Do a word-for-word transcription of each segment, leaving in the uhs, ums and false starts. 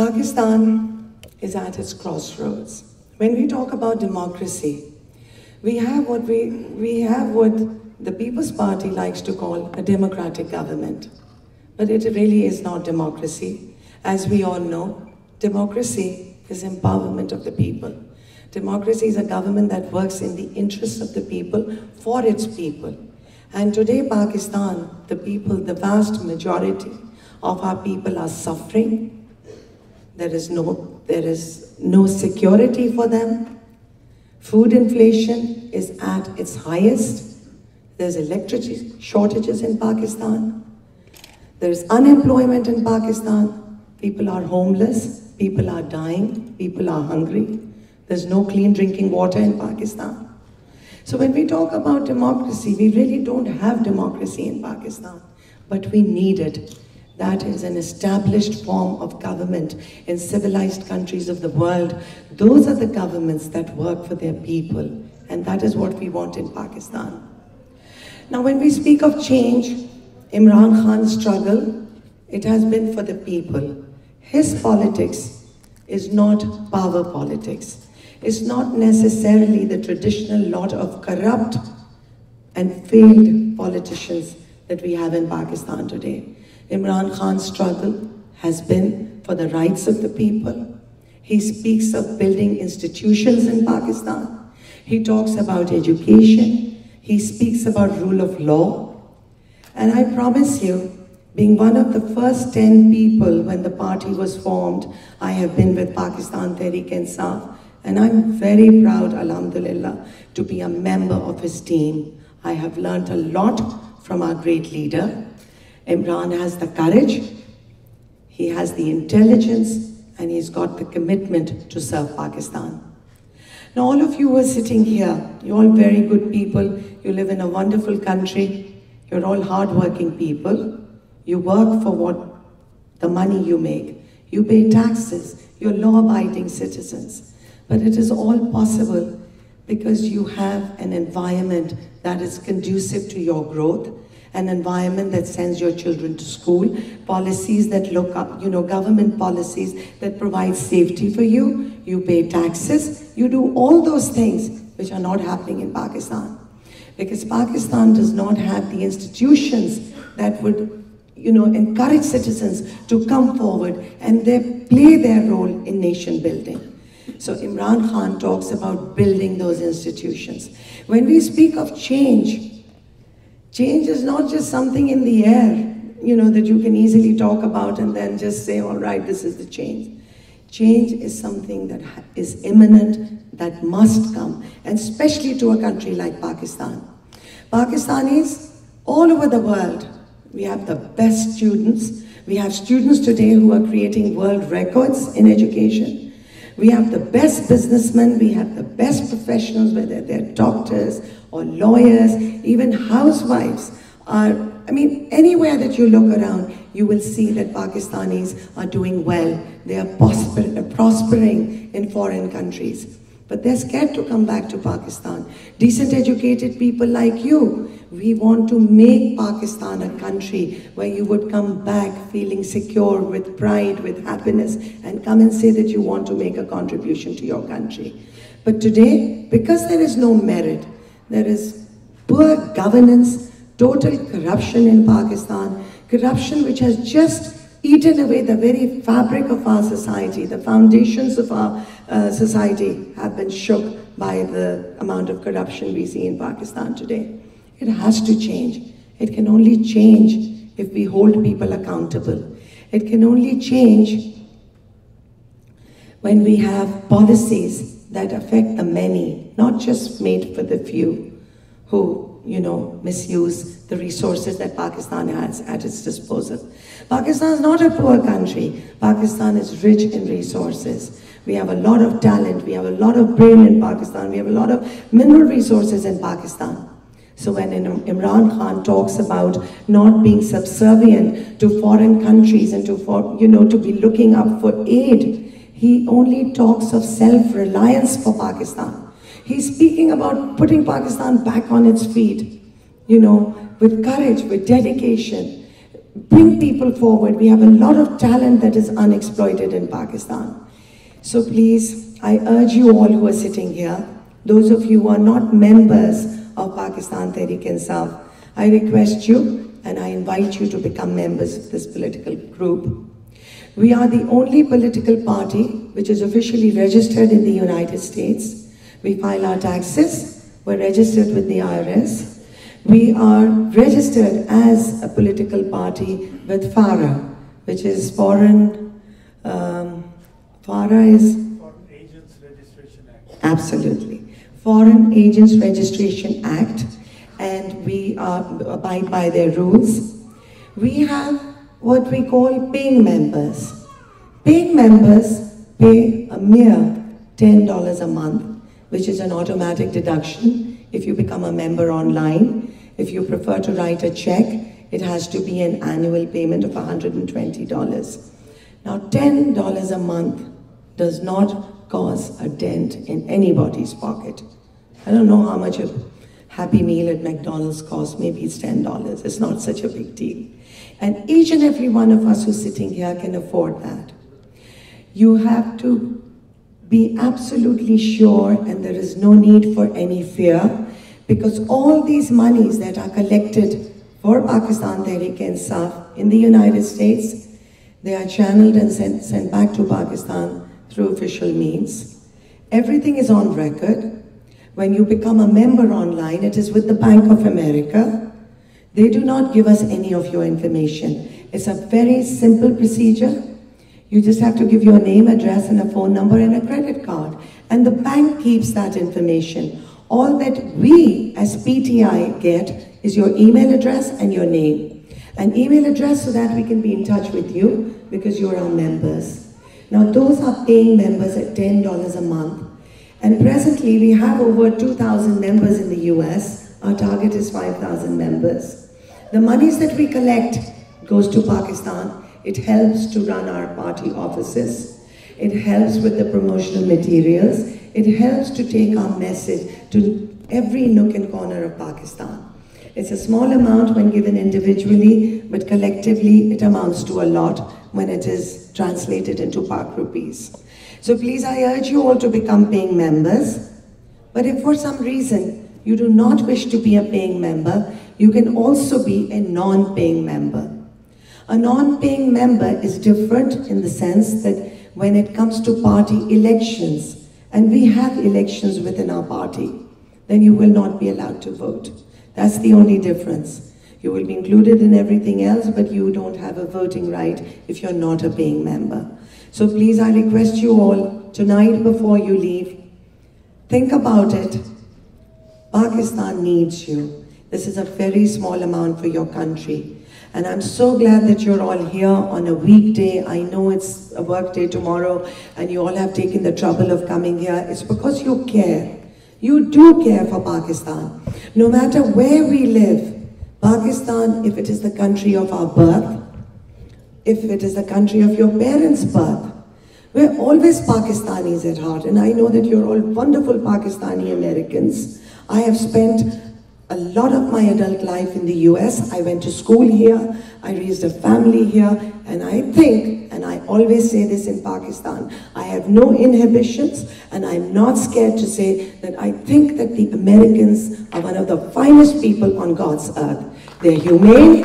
Pakistan is at its crossroads. When we talk about democracy, we have what we, we have what the People's Party likes to call a democratic government. But it really is not democracy. As we all know, democracy is empowerment of the people. Democracy is a government that works in the interests of the people, for its people. And today Pakistan, the people, the vast majority of our people are suffering. There is no, there is no security for them. Food inflation is at its highest. There's electricity shortages in Pakistan. There's unemployment in Pakistan. People are homeless. People are dying. People are hungry. There's no clean drinking water in Pakistan. So when we talk about democracy, we really don't have democracy in Pakistan, but we need it. That is an established form of government in civilized countries of the world. Those are the governments that work for their people, and that is what we want in Pakistan. Now, when we speak of change, Imran Khan's struggle, it has been for the people. His politics is not power politics. It's not necessarily the traditional lot of corrupt and failed politicians that we have in Pakistan today. Imran Khan's struggle has been for the rights of the people. He speaks of building institutions in Pakistan. He talks about education. He speaks about rule of law. And I promise you, being one of the first ten people when the party was formed, I have been with Pakistan Tehreek-e-Insaf, and I'm very proud, alhamdulillah, to be a member of his team. I have learned a lot from our great leader. Imran has the courage, he has the intelligence, and he's got the commitment to serve Pakistan. Now, all of you who are sitting here, you're all very good people. You live in a wonderful country. You're all hardworking people. You work for what the money you make. You pay taxes. You're law-abiding citizens. But it is all possible because you have an environment that is conducive to your growth, an environment that sends your children to school, policies that look up, you know, government policies that provide safety for you, you pay taxes, you do all those things which are not happening in Pakistan. Because Pakistan does not have the institutions that would, you know, encourage citizens to come forward and they play their role in nation building. So Imran Khan talks about building those institutions. When we speak of change, change is not just something in the air, you know, that you can easily talk about and then just say, all right, this is the change. Change is something that is imminent, that must come, and especially to a country like Pakistan. Pakistanis all over the world, we have the best students. We have students today who are creating world records in education. We have the best businessmen, we have the best professionals, whether they're doctors or lawyers, even housewives are, I mean, anywhere that you look around, you will see that Pakistanis are doing well. They are prosper, prospering in foreign countries. But they're scared to come back to Pakistan. Decent educated people like you, we want to make Pakistan a country where you would come back feeling secure, with pride, with happiness, and come and say that you want to make a contribution to your country. But today, because there is no merit, there is poor governance, total corruption in Pakistan, corruption which has just eaten away the very fabric of our society. The foundations of our uh, society have been shook by the amount of corruption we see in Pakistan today. It has to change. It can only change if we hold people accountable. It can only change when we have policies that affect the many, not just made for the few who, you know, misuse the resources that Pakistan has at its disposal. Pakistan is not a poor country. Pakistan is rich in resources. We have a lot of talent. We have a lot of brain in Pakistan. We have a lot of mineral resources in Pakistan. So when Imran Khan talks about not being subservient to foreign countries and to, for, you know, to be looking up for aid, he only talks of self-reliance for Pakistan. He's speaking about putting Pakistan back on its feet, you know, with courage, with dedication, bring people forward. We have a lot of talent that is unexploited in Pakistan. So please, I urge you all who are sitting here, those of you who are not members of Pakistan Tehreek-e-Insaf, I request you and I invite you to become members of this political group. We are the only political party which is officially registered in the United States. We file our taxes, we're registered with the I R S. We are registered as a political party with FARA, which is Foreign, um, FARA is? Foreign Agents Registration Act. Absolutely. Foreign Agents Registration Act, and we are, abide by their rules. We have what we call paying members. Paying members pay a mere ten dollars a month, which is an automatic deduction if you become a member online. If you prefer to write a check, it has to be an annual payment of one hundred twenty dollars. Now, ten dollars a month does not cause a dent in anybody's pocket. I don't know how much a Happy Meal at McDonald's costs, maybe it's ten dollars. It's not such a big deal. And each and every one of us who's sitting here can afford that. You have to be absolutely sure, and there is no need for any fear, because all these monies that are collected for Pakistan Tehreek-e-Insaf in the United States, they are channeled and sent, sent back to Pakistan through official means. Everything is on record. When you become a member online, it is with the Bank of America. They do not give us any of your information. It's a very simple procedure. You just have to give your name, address, and a phone number and a credit card. And the bank keeps that information. All that we as P T I get is your email address and your name. An email address so that we can be in touch with you because you're our members. Now those are paying members at ten dollars a month. And presently we have over two thousand members in the U S. Our target is five thousand members. The monies that we collect goes to Pakistan. It helps to run our party offices. It helps with the promotional materials. It helps to take our message to every nook and corner of Pakistan. It's a small amount when given individually, but collectively it amounts to a lot when it is translated into Pak rupees. So please, I urge you all to become paying members. But if for some reason you do not wish to be a paying member, you can also be a non-paying member. A non-paying member is different in the sense that when it comes to party elections, and we have elections within our party, then you will not be allowed to vote. That's the only difference. You will be included in everything else, but you don't have a voting right if you're not a paying member. So please, I request you all, tonight before you leave, think about it. Pakistan needs you. This is a very small amount for your country. And I'm so glad that you're all here on a weekday. I know it's a work day tomorrow and you all have taken the trouble of coming here. It's because you care. You do care for Pakistan. No matter where we live, Pakistan, if it is the country of our birth, if it is the country of your parents' birth, we're always Pakistanis at heart. And I know that you're all wonderful Pakistani Americans. I have spent a lot of my adult life in the U S. I went to school here, I raised a family here, and I think, and I always say this in Pakistan, I have no inhibitions, and I'm not scared to say that I think that the Americans are one of the finest people on God's earth. They're humane.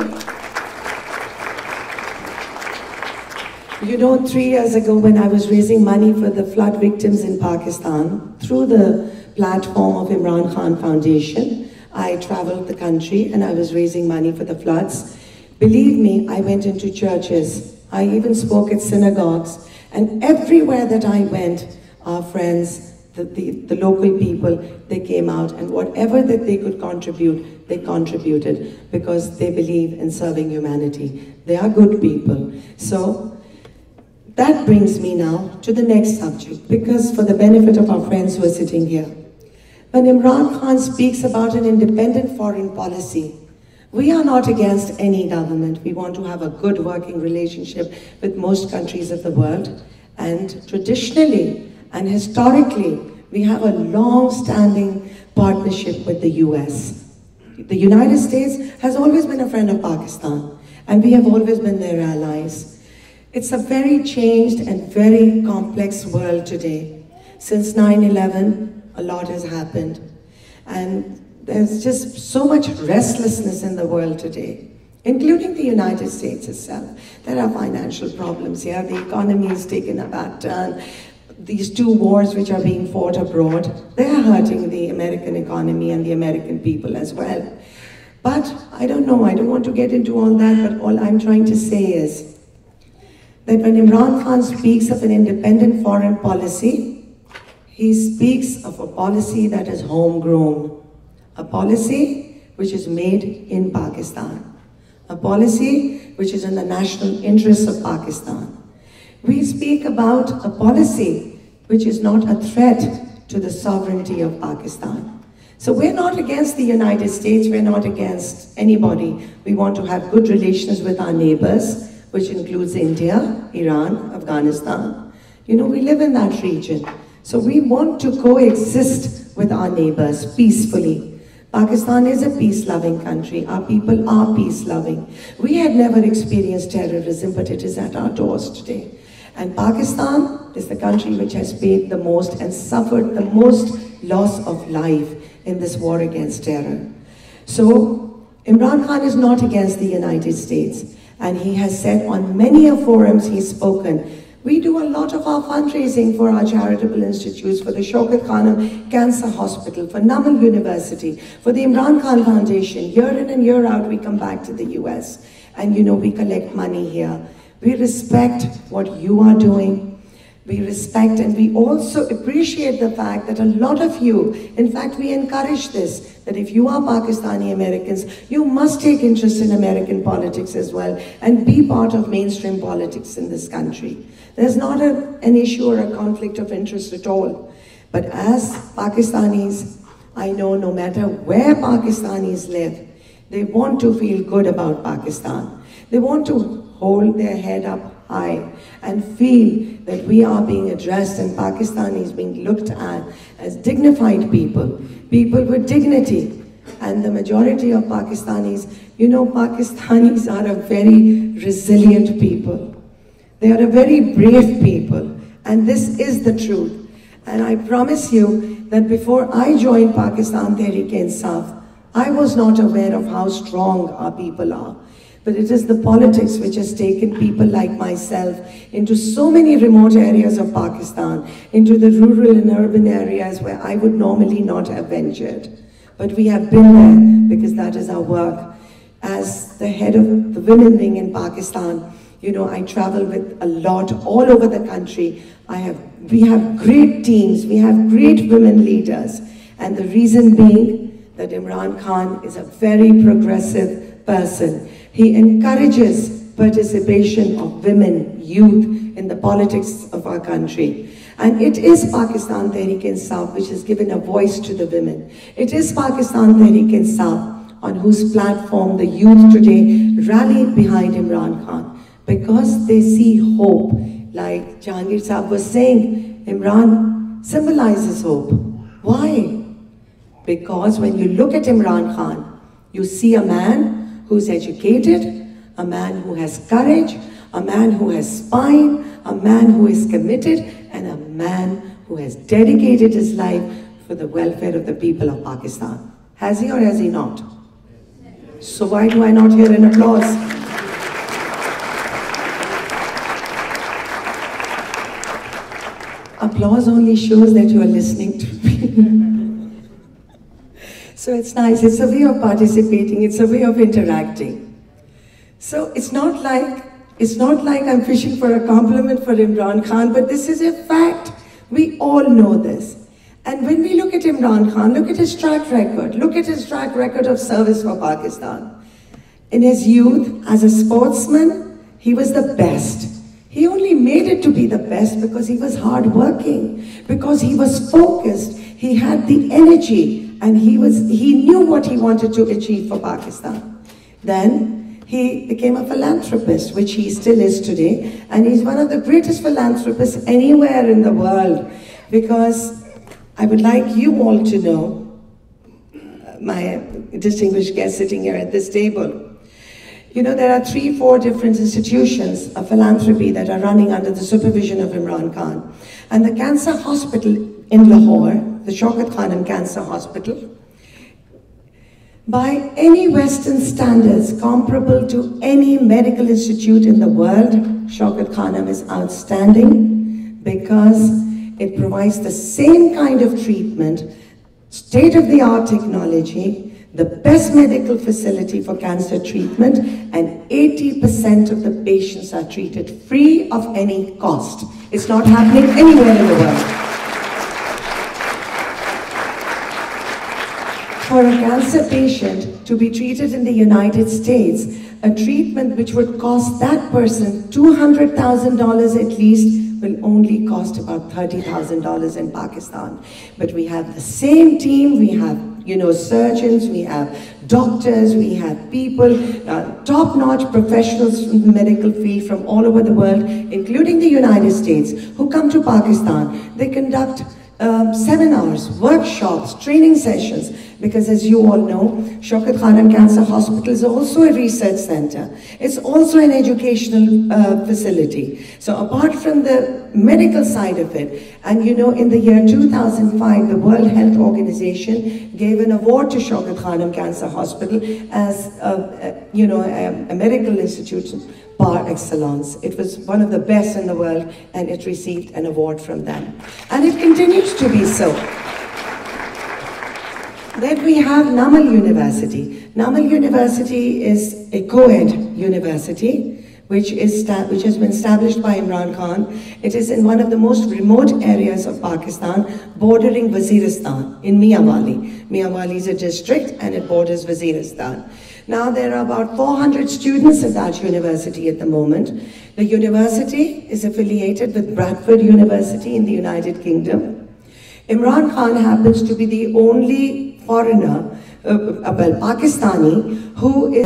You know, three years ago when I was raising money for the flood victims in Pakistan, through the platform of Imran Khan Foundation, I traveled the country and I was raising money for the floods. Believe me, I went into churches. I even spoke at synagogues. And everywhere that I went, our friends, the, the, the local people, they came out. And whatever that they could contribute, they contributed because they believe in serving humanity. They are good people. So that brings me now to the next subject, because for the benefit of our friends who are sitting here, when Imran Khan speaks about an independent foreign policy, we are not against any government. We want to have a good working relationship with most countries of the world. And traditionally and historically, we have a long-standing partnership with the U S. The United States has always been a friend of Pakistan. and we have always been their allies. It's a very changed and very complex world today. Since nine eleven, a lot has happened, and there's just so much restlessness in the world today, including the United States itself. There are financial problems here, the economy is taken a bad turn. These two wars which are being fought abroad, they are hurting the American economy and the American people as well. But I don't know, I don't want to get into all that, but all I'm trying to say is that when Imran Khan speaks of an independent foreign policy, he speaks of a policy that is homegrown, a policy which is made in Pakistan, a policy which is in the national interests of Pakistan. We speak about a policy which is not a threat to the sovereignty of Pakistan. So we're not against the United States, we're not against anybody. We want to have good relations with our neighbors, which includes India, Iran, Afghanistan. You know, we live in that region. So we want to coexist with our neighbors peacefully. Pakistan is a peace-loving country. Our people are peace-loving. We had never experienced terrorism, but it is at our doors today. And Pakistan is the country which has paid the most and suffered the most loss of life in this war against terror. So Imran Khan is not against the United States. And he has said on many forums he's spoken, we do a lot of our fundraising for our charitable institutes, for the Shaukat Khanum Cancer Hospital, for Namal University, for the Imran Khan Foundation. Year in and year out, we come back to the U S. And you know, we collect money here. We respect what you are doing. We respect and we also appreciate the fact that a lot of you, in fact, we encourage this, that if you are Pakistani Americans, you must take interest in American politics as well and be part of mainstream politics in this country. There's not a, an issue or a conflict of interest at all. But as Pakistanis, I know no matter where Pakistanis live, they want to feel good about Pakistan. They want to hold their head up high and feel that we are being addressed and Pakistanis being looked at as dignified people, people with dignity. And the majority of Pakistanis, you know, Pakistanis are a very resilient people. They are a very brave people, and this is the truth. And I promise you that before I joined Pakistan Tehreek-e-Insaf, I was not aware of how strong our people are. But it is the politics which has taken people like myself into so many remote areas of Pakistan, into the rural and urban areas where I would normally not have ventured. But we have been there because that is our work. As the head of the women wing in Pakistan, you know, I travel with a lot all over the country. I have, we have great teams, we have great women leaders. And the reason being that Imran Khan is a very progressive person. He encourages participation of women, youth in the politics of our country. And it is Pakistan Tehreek-e-Insaf which has given a voice to the women. It is Pakistan Tehreek-e-Insaf on whose platform the youth today rallied behind Imran Khan, because they see hope. Like Jahangir Saab was saying, Imran symbolizes hope. Why? Because when you look at Imran Khan, you see a man who's educated, a man who has courage, a man who has spine, a man who is committed, and a man who has dedicated his life for the welfare of the people of Pakistan. Has he or has he not? So why do I not hear an applause? Applause only shows that you are listening to me. So it's nice, it's a way of participating, it's a way of interacting. So it's not like, it's not like I'm fishing for a compliment for Imran Khan, but this is a fact. We all know this. And when we look at Imran Khan, look at his track record, look at his track record of service for Pakistan. In his youth, as a sportsman, he was the best. He only made it to be the best because he was hardworking, because he was focused, he had the energy, and he was he knew what he wanted to achieve for Pakistan. Then he became a philanthropist, which he still is today, and he's one of the greatest philanthropists anywhere in the world, because I would like you all to know, my distinguished guests sitting here at this table, You know, there are three, four different institutions of philanthropy that are running under the supervision of Imran Khan. And the cancer hospital in Lahore, the Shaukat Khanum Cancer Hospital, by any Western standards comparable to any medical institute in the world, Shaukat Khanum is outstanding because it provides the same kind of treatment, state-of-the-art technology, the best medical facility for cancer treatment, and eighty percent of the patients are treated free of any cost. It's not happening anywhere in the world. For a cancer patient to be treated in the United States, a treatment which would cost that person two hundred thousand dollars at least will only cost about thirty thousand dollars in Pakistan. But we have the same team, we have, you know, surgeons, we have doctors, we have people, uh, top-notch professionals from the medical field from all over the world, including the United States, who come to Pakistan. They conduct um, seminars, workshops, training sessions, because as you all know, Shaukat Khanum Cancer Hospital is also a research center. It's also an educational uh, facility. So apart from the medical side of it, and you know, in the year two thousand five, the World Health Organization gave an award to Shaukat Khanum Cancer Hospital as a, a, you know, a, a medical institution par excellence. It was one of the best in the world, and it received an award from them. And it continues to be so. Then we have Namal University. Namal University is a co-ed university, which, is which has been established by Imran Khan. It is in one of the most remote areas of Pakistan, bordering Waziristan, in Mianwali. Mianwali is a district, and it borders Waziristan. Now there are about four hundred students at that university at the moment. The university is affiliated with Bradford University in the United Kingdom. Imran Khan happens to be the only foreigner, uh, uh, well, Pakistani, who is